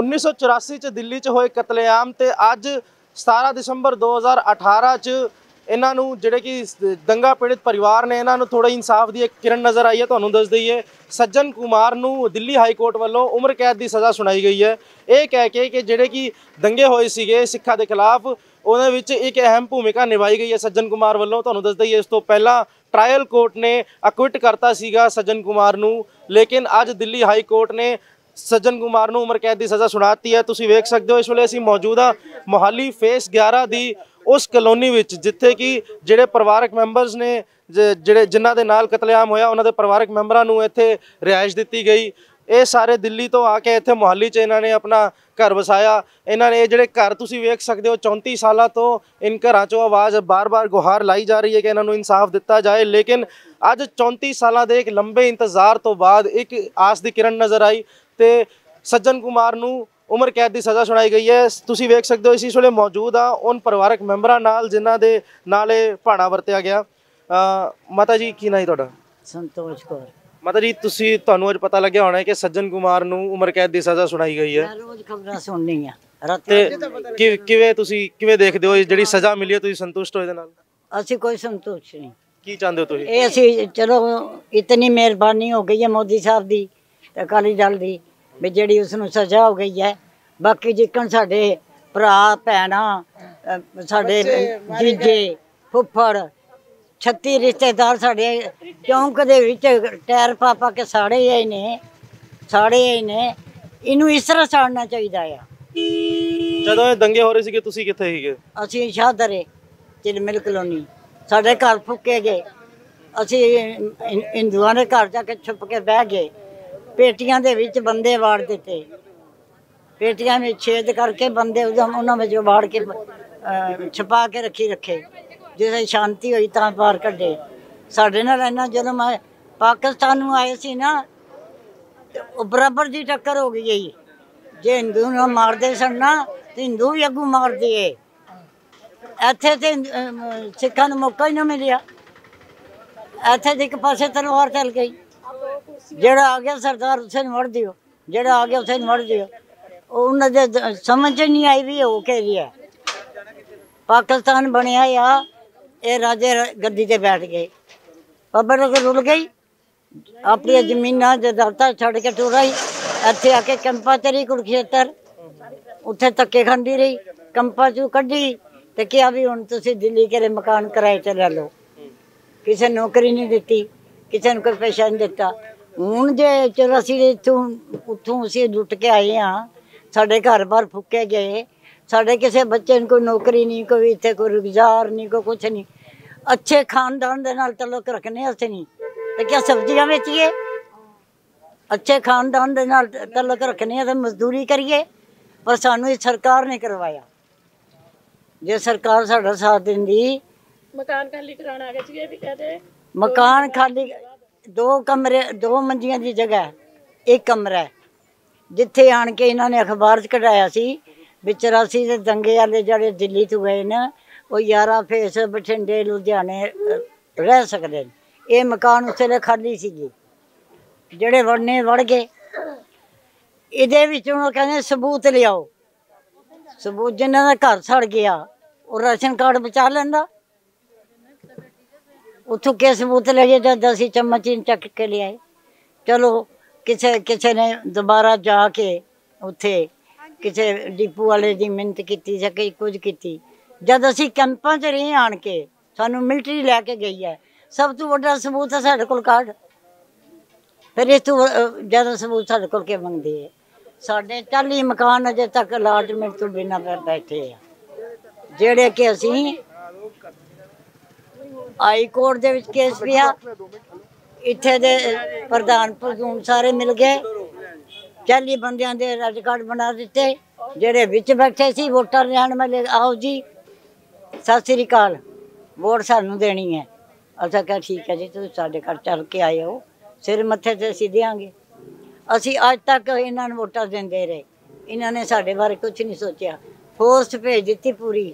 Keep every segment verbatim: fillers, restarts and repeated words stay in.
उन्नीस सौ चौरासी च दिल्ली च होए कतलेआम ते अज सतारह दिसंबर दो हज़ार अठारह च इन्हां नूं जिहड़े कि दंगा पीड़ित परिवार ने इन्हां नूं थोड़ा इंसाफ की एक किरण नज़र आई है। तुहानूं दस दईए सज्जन कुमार नूं दिल्ली हाई कोर्ट वालों उम्र कैद की सज़ा सुनाई गई है। ये कह के कि जिहड़े कि दंगे होए सीगे सिक्खां दे खिलाफ उहदे विच एक अहम भूमिका निभाई गई है सज्जन कुमार वालों। तुहानूं दस दईए इस तो पहला ट्रायल कोर्ट ने अक्विट करता सीगा सज्जन कुमार नूं, लेकिन अज दिल्ली हाई कोर्ट ने सज्जन कुमार नूं उम्र कैद की सज़ा सुनाती है। तुसीं वेख सकदे हो इस वेले असीं मौजूद आ मोहाली फेस ग्यारह दी उस कलोनी विच जिथे कि जिहड़े परिवारक मैंबरस ने जिहड़े जिन्हां दे नाल कतलेआम होया उन्हां दे परिवारक मैंबरां नूं इत्थे रिहाइश दित्ती गई। ये सारे दिल्ली तो आके इत्थे मोहाली च इन्हां ने अपना घर वसाया। इन्हां ने जिहड़े घर तुसीं वेख सकदे हो चौंती साल तो इन घरां चों आवाज़ बार बार गुहार लाई जा रही है कि इन्हां नूं इंसाफ दिता जाए, लेकिन अज चौंती साल के एक लंबे इंतजार तो बाद एक आस की किरण नज़र आई ते सज्जन कुमार नूं उम्र कैद की सज़ा सुनाई गई है। तुसीं वेख सकदे हो इस वेले मौजूद आ उन परिवारक मैंबरां नाल जिन्हां दे नाल ये भाड़ा वरत्या गया। माता जी की नाम तुहाडा? संतोष कौर। माता जी तुसीं तुहानूं अज पता लग्या होना है कि सज्जन कुमार नूं उम्र कैद की सज़ा सुनाई गई है। रोज़ खबरां सुणनी आ रातीं किवें तुसीं किवें देखदे हो जिहड़ी सज़ा मिली है? तुसीं संतुष्ट हो? इहदे नाल असीं कोई संतुष्ट नहीं। की चाहंदे हो तुसीं? इह असीं चलो इतनी मेहरबानी हो गई है मोदी साहब दी ते अकाली दल दी भी जिहड़ी उसनूं सज़ा हो गई है। बाकी जिकन साडे भरा भैणां साडे जीजे फुफ्फड़ छत्ती रिश्तेदार साडे चौंक दे विच टैर पा पा के साड़े ही ने साड़े ही ने इनू इस तरह साड़ना चाहिदा है। जदों दंगे हो रहे सीगे तुसीं कित्थे सीगे? असीं शाहदरे चिलमिल कलोनी। साडे घर फुके गए, असीं हिंदुआं दे घर जाके छुप के बह गए। पेटियां दे विच बंदे वाड़ दिते, पेटियां में छेद करके बंदे उन्हां विच वाड़ के छपा के रखी रखे। जिसे शांति हुई तां बाहर कढे। साडे नाल इन्ना जुल्म है। पाकिस्तान नूं आए सी ना बराबर की टक्कर हो गई है। जे हिंदू नूं मारदे सन ना ते हिंदू भी अगू मारदे है। इत्थे ते सिक्खां नूं मौका ही ना मिलिया। इत्थे ते इक पासे तलवार चल गई, जेड़ा आ गया सरदार उसे मड़ दियो, जेड़ा आ गया उसे मड़ दियो। उन्हें समझ नहीं आई भी हो के रही है। पाकिस्तान बनया या ये राजे गद्दी ते बैठ गए, पब्लिक रुल गई, अपनी जमीना जदारता छड़ के टुर आई। इतने आके कैंपा च रही कुरुक्षेत्र, उत्थे धक्के खाती रही। कैंपा चू कढ़ी तो क्या भी हुण तुसीं दिल्ली के मकान किराए च लै लो। किसी नौकरी नहीं दी, किसी ने कोई पैसा नहीं दिता। हूँ जे चलो असी इतों उतों असी लुट के आए हाँ, साढ़े घर बार फुके गए, साढ़े किसी बच्चे ने कोई नौकरी नहीं, कोई इतने कोई रुजगार नहीं, कोई कुछ नहीं। अच्छे खानदान के नाल तल्लुक रखने अस नहीं तो क्या सब्जियां बेचिए? अच्छे खानदान के नाल तल्लुक रखने तो मजदूरी करिए। पर सानू सरकार ने करवाया। जे सरकार साडा साथ दिंदी मकान खाली कराना भी कहते, मकान खाली दो कमरे दो मंजिया की जगह है, एक कमरा है जिथे आन के इन्होंने अखबार कढ़ाया सी भी चौरासी के दंगे वाले जोड़े दिल्ली तो गए न वो यारा फेस बठिंडे लुधियाने रह सकते हैं। ये मकान उस वेले खाली सी, जोड़े वड़ने वड़ गए। इहदे विचों कहंदे सबूत लियाओ। सबूत जिन्हों का घर सड़ गया वो राशन कार्ड बचा लैंदा। उतों के सबूत ले गए जब दसी चम्मच इन चक के ले आए। चलो किसी किसी ने दोबारा जाके उत्थे किसी डिपू वाले की मेहनत की या कई कुछ की। जब असी कैंपां च रहे आन के सानू मिलटरी लैके गई है। सब तो वड्डा सबूत है साढ़े कोल कार्ड। फिर इस तू ज़्यादा सबूत साढ़े कोल के मंगदे है। साढ़े चाली मकान अजे तक अलाटमेंट तो बिना बैठे है, जेड़े कि असी हाई कोर्ट दे विच केस पिया। इत्थे दे प्रधान प्रधून सारे मिल गए, चाली बंदियां दे रेड कार्ड बना दिते। जेडे विच बैठे सी वोटां लैण वाले आओ जी सत श्री अकाल, वोट सानू देनी है। असां कहा ठीक है जी, तुसीं साडे घर चल के आए हो, सिर मत्थे ते असीं देवांगे। असीं अज तक इन्हां नूं वोटां दिंदे रहे, इन्हां ने साडे बारे कुछ नहीं सोचया। फोर्स भेज दित्ती पूरी,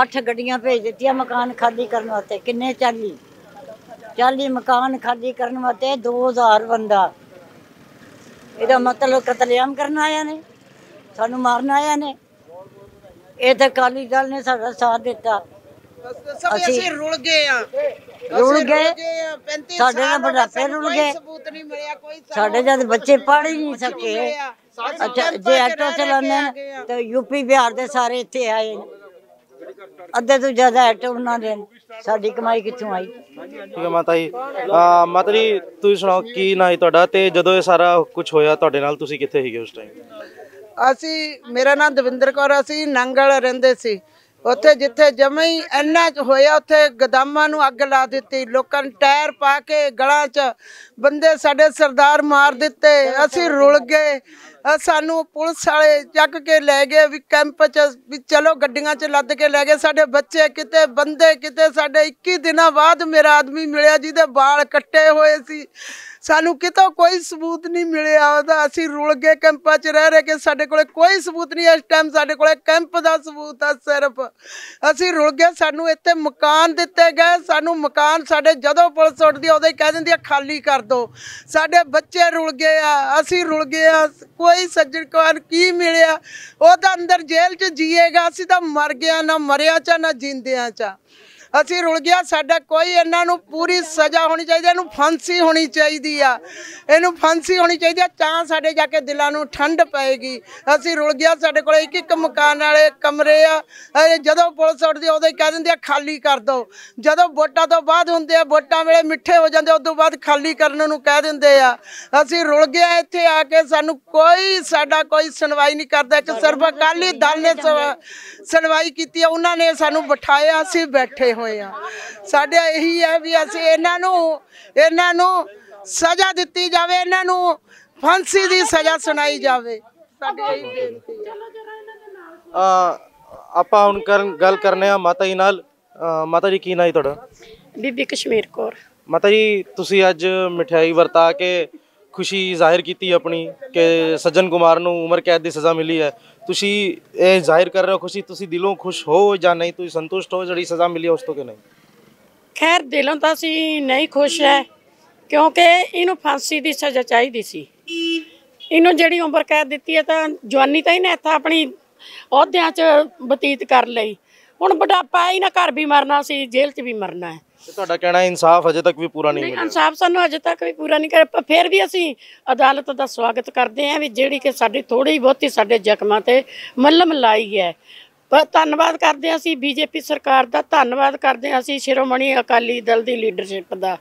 अठ गड्डियां भेज दित्तियां मकान खाली करने वास्ते। किन्ने चाली चाली मकान खाली करने वास्ते दो हज़ार बंदा ਇਹਦਾ मतलब ਕਤਲੇਆਮ ਕਰਨ ਆਇਆ ਨੇ, ਸਾਨੂੰ ਮਾਰਨ ਆਇਆ ਨੇ। ਇਹ ਤਾਂ ਅਕਾਲੀ ਦਲ ਨੇ ਸਾਡਾ ਸਾਥ ਦਿੱਤਾ, ਅਸੀਂ ਰੁਲ ਗਏ ਆ, ਰੁਲ ਗਏ। ਸਾਡੇ ਨਾਲ ਬੁਢਾਪੇ ਰੁਲ ਗਏ, ਸਾਡੇ ਜਦ ਬੱਚੇ ਪੜ੍ਹ ਹੀ ਨਹੀਂ ਸਕੇ। ਅੱਛਾ, ਜੇ ਆਟੋ ਚਲਾਉਂਦੇ ਤਾਂ यूपी बिहार ਦੇ ਸਾਰੇ ਇੱਥੇ ਆਏ ਨੇ, ਅੱਧੇ ਤੋਂ ਜ਼ਿਆਦਾ ਆਟੋ ਬਣਾ ਦੇ। ਸਾਡੀ ਕਮਾਈ ਕਿੱਥੋਂ ਆਈ? ਠੀਕ ਹੈ ਮਾਤਾ ਜੀ। ਮਾਤਾ ਜੀ ਤੁਸੀਂ ਸੁਣਾਓ, ਕੀ ਨਾ ਹੀ ਤੁਹਾਡਾ, ਤੇ ਜਦੋਂ ਇਹ ਸਾਰਾ ਕੁਝ ਹੋਇਆ ਤੁਹਾਡੇ ਨਾਲ ਤੁਸੀਂ ਕਿੱਥੇ ਸੀਗੇ ਉਸ ਟਾਈਮ? ਅਸੀਂ, ਮੇਰਾ ਨਾਮ ਦਵਿੰਦਰ ਕੌਰ, ਅਸੀਂ ਨੰਗਲ ਰਹਿੰਦੇ ਸੀ। ਉੱਥੇ ਜਿੱਥੇ ਜਮਾ ਹੀ ਇੰਨਾ ਹੋਇਆ ਉੱਥੇ ਗਦਾਮਾਂ ਨੂੰ ਅੱਗ ਲਾ ਦਿੱਤੀ, ਲੋਕਾਂ ਨੇ ਟਾਇਰ ਪਾ ਕੇ ਗਲਾਂ 'ਚ, ਬੰਦੇ ਸਾਡੇ ਸਰਦਾਰ ਮਾਰ ਦਿੱਤੇ। ਅਸੀਂ ਰੁਲ ਗਏ, ਸਾਨੂੰ ਪੁਲਿਸ ਵਾਲੇ ਚੱਕ ਕੇ ਲੈ ਗਏ, ਵੀ ਕੈਂਪ 'ਚ ਵੀ ਚਲੋ ਗੱਡੀਆਂ 'ਚ ਲੱਦ ਕੇ ਲੈ ਗਏ। ਸਾਡੇ ਬੱਚੇ ਕਿਤੇ, ਬੰਦੇ ਕਿਤੇ। ਸਾਡੇ ਇੱਕੀ ਦਿਨਾਂ ਬਾਅਦ ਮੇਰਾ ਆਦਮੀ ਮਿਲਿਆ ਜਿਹਦੇ ਵਾਲ ਕੱਟੇ ਹੋਏ ਸੀ। ਸਾਨੂੰ ਕਿਤੋਂ ਕੋਈ ਸਬੂਤ ਨਹੀਂ ਮਿਲਿਆ ਉਹਦਾ। ਅਸੀਂ ਰੁਲ ਗਏ ਕੈਂਪਾਂ 'ਚ ਰਹਿ ਰਹਿ ਕੇ, ਸਾਡੇ ਕੋਲੇ ਕੋਈ ਸਬੂਤ ਨਹੀਂ। ਇਸ ਟਾਈਮ ਸਾਡੇ ਕੋਲੇ ਕੈਂਪ ਦਾ ਸਬੂਤ ਆ ਸਿਰਫ। ਅਸੀਂ ਰੁਲ ਗਏ, ਸਾਨੂੰ ਇੱਥੇ ਮਕਾਨ ਦਿੱਤੇ ਗਏ। ਸਾਨੂੰ ਮਕਾਨ ਸਾਡੇ ਜਦੋਂ ਪੁਲਿਸ ਉੱਠਦੀ ਉਦੋਂ ਹੀ ਕਹਿ ਦਿੰਦੀ ਆ ਖਾਲੀ ਕਰ ਦਿਓ। ਸਾਡੇ ਬੱਚੇ ਰੁਲ ਗਏ ਆ, ਅਸੀਂ ਰੁਲ ਗਏ ਆ। ਕੋਈ ਸੱਜਣ ਕੁਮਾਰ ਕੀ ਮਿਲਿਆ? ਉਹ ਤਾਂ ਅੰਦਰ ਜੇਲ੍ਹ 'ਚ ਜੀਏਗਾ, ਅਸੀਂ ਤਾਂ ਮਰ ਗਿਆ, ਨਾ ਮਰਿਆ ਚਾ ਨਾ ਜਿੰਦਿਆਂ ਚਾ। ਅਸੀਂ ਰੁਲ ਗਿਆ, ਸਾਡਾ ਕੋਈ, ਇਹਨਾਂ ਨੂੰ ਪੂਰੀ ਸਜ਼ਾ ਹੋਣੀ ਚਾਹੀਦੀ ਹੈ, ਇਹਨੂੰ ਫਾਂਸੀ ਹੋਣੀ ਚਾਹੀਦੀ ਆ, ਇਹਨੂੰ ਫਾਂਸੀ ਹੋਣੀ ਚਾਹੀਦੀ ਆ, ਤਾਂ ਸਾਡੇ ਜਾ ਕੇ ਦਿਲਾਂ ਨੂੰ ਠੰਡ ਪਏਗੀ। ਅਸੀਂ ਰੁਲ ਗਿਆ, ਸਾਡੇ ਕੋਲ ਇੱਕ ਇੱਕ ਮਕਾਨ ਵਾਲੇ ਕਮਰੇ ਆ। ਜਦੋਂ ਪੁਲਿਸ ਉੱਠਦੀ ਉਦੋਂ ਹੀ ਕਹਿ ਦਿੰਦੇ ਆ ਖਾਲੀ ਕਰ ਦਿਓ। ਜਦੋਂ ਵੋਟਾਂ ਤੋਂ ਬਾਅਦ ਹੁੰਦੇ ਆ, ਵੋਟਾਂ ਵੇਲੇ ਮਿੱਠੇ ਹੋ ਜਾਂਦੇ, ਉਦੋਂ ਬਾਅਦ ਖਾਲੀ ਕਰਨ ਨੂੰ ਕਹਿ ਦਿੰਦੇ ਆ। ਅਸੀਂ ਰੁਲ ਗਿਆ ਇੱਥੇ ਆ ਕੇ, ਸਾਨੂੰ ਕੋਈ, ਸਾਡਾ ਕੋਈ ਸੁਣਵਾਈ ਨਹੀਂ ਕਰਦਾ। ਇੱਕ ਸਿਰਫ ਅਕਾਲੀ ਦਲ ਨੇ ਸੁਣਵਾਈ ਕੀਤੀ ਆ, ਉਹਨਾਂ ਨੇ ਸਾਨੂੰ ਬਿਠਾਇਆ, ਅਸੀਂ ਬੈਠੇ। ਸਾਡੇ ਇਹੀ ਹੈ ਵੀ ਅਸੀਂ ਇਹਨਾਂ ਨੂੰ, ਇਹਨਾਂ ਨੂੰ ਸਜ਼ਾ ਦਿੱਤੀ ਜਾਵੇ, ਇਹਨਾਂ ਨੂੰ ਫਾਂਸੀ ਦੀ ਸਜ਼ਾ ਸੁਣਾਈ ਜਾਵੇ। ਸਾਡੇ ਇਹੀ ਬੇਨਤੀ ਹੈ। ਆਪਾਂ ਹੁਣ ਕਰਨ ਗੱਲ ਕਰਨੇ ਆ ਮਾਤਾ ਜੀ ਨਾਲ। ਮਾਤਾ ਜੀ ਕੀ ਨਾਂ ਹੈ ਤੁਹਾਡਾ? ਬੀਬੀ ਕਸ਼ਮੀਰ ਕੌਰ। ਮਾਤਾ ਜੀ ਤੁਸੀਂ ਅੱਜ ਮਠਿਆਈ ਵਰਤਾ ਕੇ ਖੁਸ਼ੀ ਜ਼ਾਹਿਰ ਕੀਤੀ ਆਪਣੀ ਕਿ ਸੱਜਨ ਕੁਮਾਰ ਨੂੰ ਉਮਰ ਕੈਦ ਦੀ ਸਜ਼ਾ ਮਿਲੀ ਹੈ। ਤੁਸੀਂ ਇਹ ਜ਼ਾਹਿਰ ਕਰ ਰਹੇ ਹੋ ਖੁਸ਼ੀ, ਤੁਸੀਂ ਦਿਲੋਂ ਖੁਸ਼ ਹੋ ਜਾਂ ਨਹੀਂ? ਤੁਸੀਂ ਸੰਤੁਸ਼ਟ ਹੋ ਜਿਹੜੀ ਸਜ਼ਾ ਮਿਲੀ ਉਸ ਤੋਂ ਕਿ ਨਹੀਂ? ਖੈਰ ਦਿਲੋਂ ਤਾਂ ਅਸੀਂ ਨਹੀਂ ਖੁਸ਼ ਹੈ, ਕਿਉਂਕਿ ਇਹਨੂੰ ਫਾਂਸੀ ਦੀ ਸਜ਼ਾ ਚਾਹੀਦੀ ਸੀ। ਇਹਨੂੰ ਜਿਹੜੀ ਉਮਰ ਕੈਦ ਦਿੱਤੀ ਹੈ ਤਾਂ ਜਵਾਨੀ ਤਾਂ ਇਹਨੇ ਇੱਥੇ ਆਪਣੀ ਅਹੁਦਿਆਂ 'ਚ ਬਤੀਤ ਕਰ ਲਈ, ਹੁਣ ਬੁਢਾਪਾ ਇਹਨਾਂ ਘਰ ਵੀ ਮਰਨਾ ਸੀ, ਜੇਲ੍ਹ 'ਚ ਵੀ ਮਰਨਾ ਹੈ। ਤੁਹਾਡਾ ਕਹਿਣਾ ਇਨਸਾਫ ਅਜੇ ਤੱਕ ਵੀ ਪੂਰਾ ਨਹੀਂ ਮਿਲਿਆ? ਇਨਸਾਫ ਸਾਨੂੰ ਅਜੇ ਤੱਕ ਵੀ ਪੂਰਾ ਨਹੀਂ ਕਰਿਆ। ਫਿਰ ਵੀ ਅਸੀਂ ਅਦਾਲਤ ਦਾ ਸਵਾਗਤ ਕਰਦੇ ਹਾਂ ਵੀ ਜਿਹੜੀ ਕਿ ਸਾਡੀ ਥੋੜ੍ਹੀ ਬਹੁਤੀ ਸਾਡੇ ਜ਼ਖਮਾਂ 'ਤੇ ਮੱਲਮ ਲਾਈ ਹੈ। ਪਰ ਧੰਨਵਾਦ ਕਰਦੇ ਹਾਂ ਅਸੀਂ ਬੀਜੇਪੀ ਸਰਕਾਰ ਦਾ, ਧੰਨਵਾਦ ਕਰਦੇ ਹਾਂ ਅਸੀਂ ਸ਼ਿਰੋਮਣੀ ਅਕਾਲੀ ਦਲ ਦੀ ਲੀਡਰਸ਼ਿਪ ਦਾ,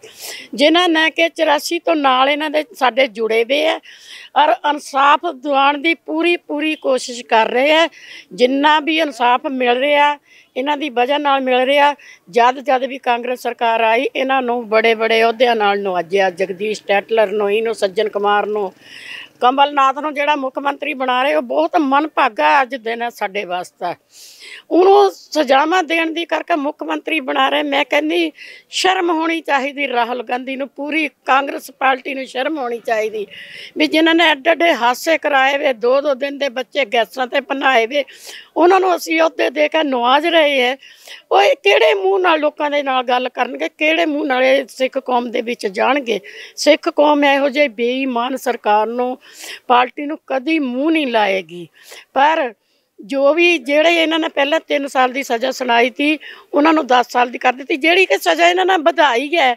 ਜਿਨ੍ਹਾਂ ਨੇ ਕਿ ਚੁਰਾਸੀ ਤੋਂ ਨਾਲ ਇਹਨਾਂ ਦੇ ਸਾਡੇ ਜੁੜੇ ਵੇ ਹੈ ਔਰ ਇਨਸਾਫ ਦਿਵਾਉਣ ਦੀ ਪੂਰੀ ਪੂਰੀ ਕੋਸ਼ਿਸ਼ ਕਰ ਰਹੇ ਹੈ। ਜਿੰਨਾ ਵੀ ਇਨਸਾਫ ਮਿਲ ਰਿਹਾ ਇਹਨਾਂ ਦੀ ਵਜ੍ਹਾ ਨਾਲ ਮਿਲ ਰਿਹਾ। ਜਦ ਜਦ ਵੀ ਕਾਂਗਰਸ ਸਰਕਾਰ ਆਈ ਇਹਨਾਂ ਨੂੰ ਬੜੇ ਬੜੇ ਅਹੁਦਿਆਂ ਨਾਲ ਨਵਾਜਿਆ, ਜਗਦੀਸ਼ ਟੈਟਲਰ ਨੂੰ, ਇਹਨੂੰ ਸੱਜਣ ਕੁਮਾਰ ਨੂੰ, ਕਮਲਨਾਥ ਨੂੰ ਜਿਹੜਾ ਮੁੱਖ ਮੰਤਰੀ ਬਣਾ ਰਹੇ, ਉਹ ਬਹੁਤ ਮਨਭਾਗਾ ਅੱਜ ਦਿਨ ਹੈ ਸਾਡੇ ਵਾਸਤੇ। ਉਹਨੂੰ ਸਜ਼ਾਵਾਂ ਦੇਣ ਦੀ ਕਰਕੇ ਮੁੱਖ ਮੰਤਰੀ ਬਣਾ ਰਹੇ। ਮੈਂ ਕਹਿੰਦੀ ਸ਼ਰਮ ਹੋਣੀ ਚਾਹੀਦੀ ਰਾਹੁਲ ਗਾਂਧੀ ਨੂੰ, ਪੂਰੀ ਕਾਂਗਰਸ ਪਾਰਟੀ ਨੂੰ ਸ਼ਰਮ ਹੋਣੀ ਚਾਹੀਦੀ ਵੀ ਜਿਨ੍ਹਾਂ ਨੇ ਐਡੇ ਐਡੇ ਹਾਸੇ ਕਰਾਏ ਵੇ, ਦੋ ਦੋ ਦਿਨ ਦੇ ਬੱਚੇ ਗੈਸਾਂ 'ਤੇ ਭਨਾਏ ਵੇ, ਉਹਨਾਂ ਨੂੰ ਅਸੀਂ ਅਹੁਦੇ ਦੇ ਕੇ ਨਵਾਜ ਰਹੇ ਹੈ। ਉਹ ਇਹ ਕਿਹੜੇ ਮੂੰਹ ਨਾਲ ਲੋਕਾਂ ਦੇ ਨਾਲ ਗੱਲ ਕਰਨਗੇ? ਕਿਹੜੇ ਮੂੰਹ ਨਾਲ ਇਹ ਸਿੱਖ ਕੌਮ ਦੇ ਵਿੱਚ ਜਾਣਗੇ? ਸਿੱਖ ਕੌਮ ਇਹੋ ਜਿਹੇ ਬੇਈਮਾਨ ਸਰਕਾਰ ਨੂੰ, ਪਾਰਟੀ ਨੂੰ ਕਦੀ ਮੂੰਹ ਨਹੀਂ ਲਾਏਗੀ। ਪਰ ਜੋ ਵੀ, ਜਿਹੜੇ ਇਹਨਾਂ ਨੇ ਪਹਿਲਾਂ ਤਿੰਨ ਸਾਲ ਦੀ ਸਜ਼ਾ ਸੁਣਾਈ ਤੀ, ਉਹਨਾਂ ਨੂੰ ਦਸ ਸਾਲ ਦੀ ਕਰ ਦਿੱਤੀ, ਜਿਹੜੀ ਕਿ ਸਜ਼ਾ ਇਹਨਾਂ ਨੇ ਵਧਾਈ ਹੈ,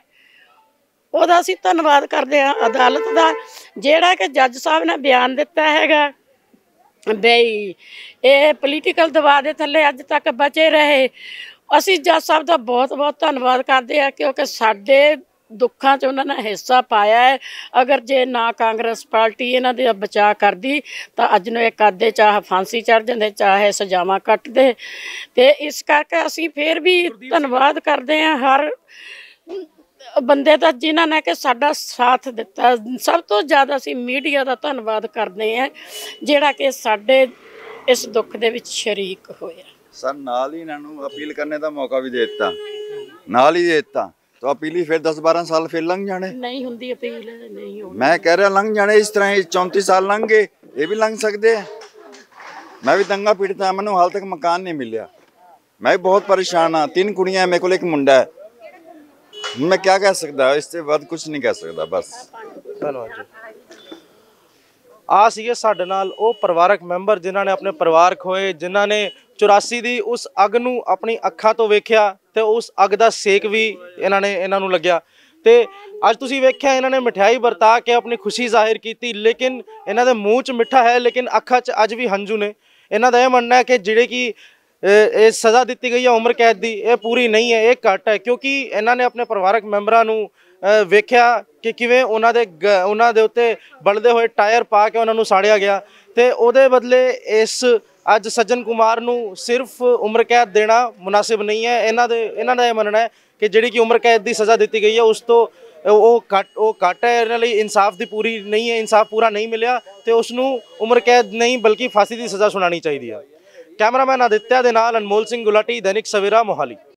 ਉਹਦਾ ਅਸੀਂ ਧੰਨਵਾਦ ਕਰਦੇ ਹਾਂ ਅਦਾਲਤ ਦਾ। ਜਿਹੜਾ ਕਿ ਜੱਜ ਸਾਹਿਬ ਨੇ ਬਿਆਨ ਦਿੱਤਾ ਹੈਗਾ ਬਈ ਇਹ ਪੋਲੀਟੀਕਲ ਦਬਾਅ ਦੇ ਥੱਲੇ ਅੱਜ ਤੱਕ ਬਚੇ ਰਹੇ, ਅਸੀਂ ਜੱਜ ਸਾਹਿਬ ਦਾ ਬਹੁਤ ਬਹੁਤ ਧੰਨਵਾਦ ਕਰਦੇ ਹਾਂ, ਕਿਉਂਕਿ ਸਾਡੇ ਦੁੱਖਾਂ 'ਚ ਉਹਨਾਂ ਨੇ ਹਿੱਸਾ ਪਾਇਆ ਹੈ। ਅਗਰ ਜੇ ਨਾ ਕਾਂਗਰਸ ਪਾਰਟੀ ਇਹਨਾਂ ਦੇ ਬਚਾਅ ਕਰਦੀ ਤਾਂ ਅੱਜ ਨੂੰ ਇਹ ਕਾਦੇ, ਚਾਹੇ ਫਾਂਸੀ ਚੜ੍ਹ ਜਾਂਦੇ, ਚਾਹੇ ਸਜ਼ਾਵਾਂ ਕੱਟਦੇ। ਅਤੇ ਇਸ ਕਰਕੇ ਅਸੀਂ ਫਿਰ ਵੀ ਧੰਨਵਾਦ ਕਰਦੇ ਹਾਂ ਹਰ ਬੰਦੇ ਦਾ ਜਿਨ੍ਹਾਂ ਨੇ ਕਿ ਸਾਡਾ ਸਾਥ ਦਿੱਤਾ। ਸਭ ਤੋਂ ਜ਼ਿਆਦਾ ਅਸੀਂ ਮੀਡੀਆ ਦਾ ਧੰਨਵਾਦ ਕਰਦੇ ਹਾਂ ਜਿਹੜਾ ਕਿ ਸਾਡੇ ਇਸ ਦੁੱਖ ਦੇ ਵਿੱਚ ਸ਼ਰੀਕ ਹੋਇਆ। ਸਰ ਨਾਲ ਹੀ ਇਹਨਾਂ ਨੂੰ ਅਪੀਲ ਕਰਨ ਦਾ ਮੌਕਾ ਵੀ ਦੇ ਦਿੱਤਾ, ਨਾਲ ਹੀ ਦੇ ਦਿੱਤਾ, तो अपील ही फिर दस बारह साल फिर लंघ जाने नहीं होंगी अपील नहीं होंगी। मैं कह रहा लंघ जाने, इस तरह चौंतीस साल लंघ गए, ये भी लंघ सकते हैं। मैं भी दंगा पीड़ित हूँ, मैंने हाल तक मकान नहीं मिला, मैं भी बहुत परेशान हाँ। तीन कुड़ियाँ, मेरे को एक मुंडा है, मैं क्या कह सकता, इससे बात कुछ नहीं कह सकता। बस धन्यवाद। आ सीगे साडे नाल वो परिवारक मैंबर जिन्होंने अपने परिवार खोए, जिन्होंने चौरासी की उस अग नूं अपनी अखां तो वेख्या तो उस अग का सेक भी इन्होंने इन्होंने लग्या। तो अज तुसीं वेख्या इन्होंने मिठाई वरता के अपनी खुशी जाहिर की, लेकिन इन्हों के मूँह च मिठा है लेकिन अखां च अज भी हंझू ने। इन्हों का यह मानना है कि जिहड़े कि ये सज़ा दी गई है उम्र कैद की, यह पूरी नहीं है, ये घट है, क्योंकि इन्होंने अपने परिवारक मैंबरां नूं वेख्या कि किवें उन्हां दे उन्हां दे उत्ते बलदे होए टायर पा के उन्हां नूं साड़िया गया। तो उहदे बदले इस अज सज्जन कुमार नूं सिर्फ उम्र कैद देना मुनासिब नहीं है। इन्हां दे इन्हां दा मनना है कि जिहड़ी कि उम्र कैद की सज़ा दी गई है उस तो वो घट वो घट है, इन्हां लई इंसाफ की पूरी नहीं है, इंसाफ पूरा नहीं मिलिया तो उसनूं उम्र कैद नहीं बल्कि फांसी की सज़ा सुनानी चाहिए है। कैमरामैन आदित्य दे नाल अनमोल सिंह गुलाटी, दैनिक सवेरा, मोहाली।